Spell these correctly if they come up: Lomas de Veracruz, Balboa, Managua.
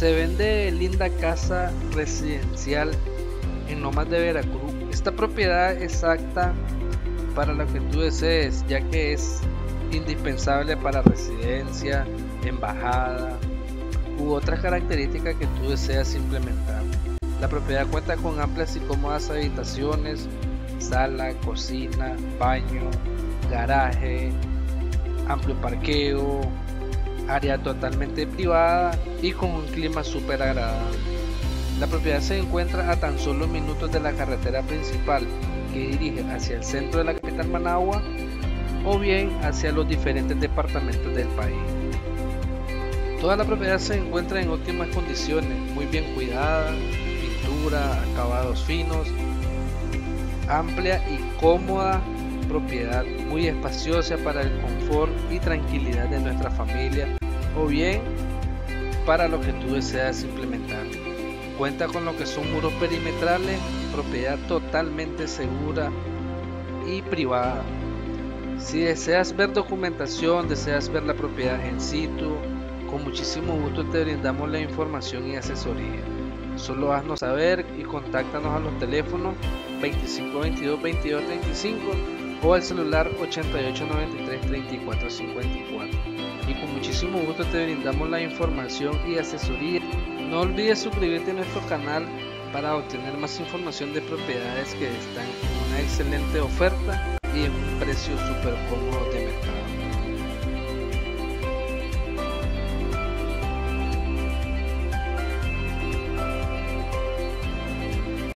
Se vende linda casa residencial en Lomas de Veracruz. Esta propiedad exacta para lo que tú desees, ya que es indispensable para residencia, embajada u otras características que tú deseas implementar. La propiedad cuenta con amplias y cómodas habitaciones, sala, cocina, baño, garaje, amplio parqueo, área totalmente privada y con un clima súper agradable. La propiedad se encuentra a tan solo minutos de la carretera principal que dirige hacia el centro de la capital Managua o bien hacia los diferentes departamentos del país. Toda la propiedad se encuentra en óptimas condiciones, muy bien cuidada, pintura, acabados finos, amplia y cómoda propiedad, muy espaciosa para el confort y tranquilidad de nuestra familia o bien para lo que tú deseas implementar. Cuenta con lo que son muros perimetrales, propiedad totalmente segura y privada. Si deseas ver documentación, deseas ver la propiedad en situ, con muchísimo gusto te brindamos la información y asesoría. Solo haznos saber y contáctanos a los teléfonos 2522-2235 o al celular 8893-3454 y con muchísimo gusto te brindamos la información y asesoría. No olvides suscribirte a nuestro canal para obtener más información de propiedades que están en una excelente oferta y en un precio súper cómodo de mercado.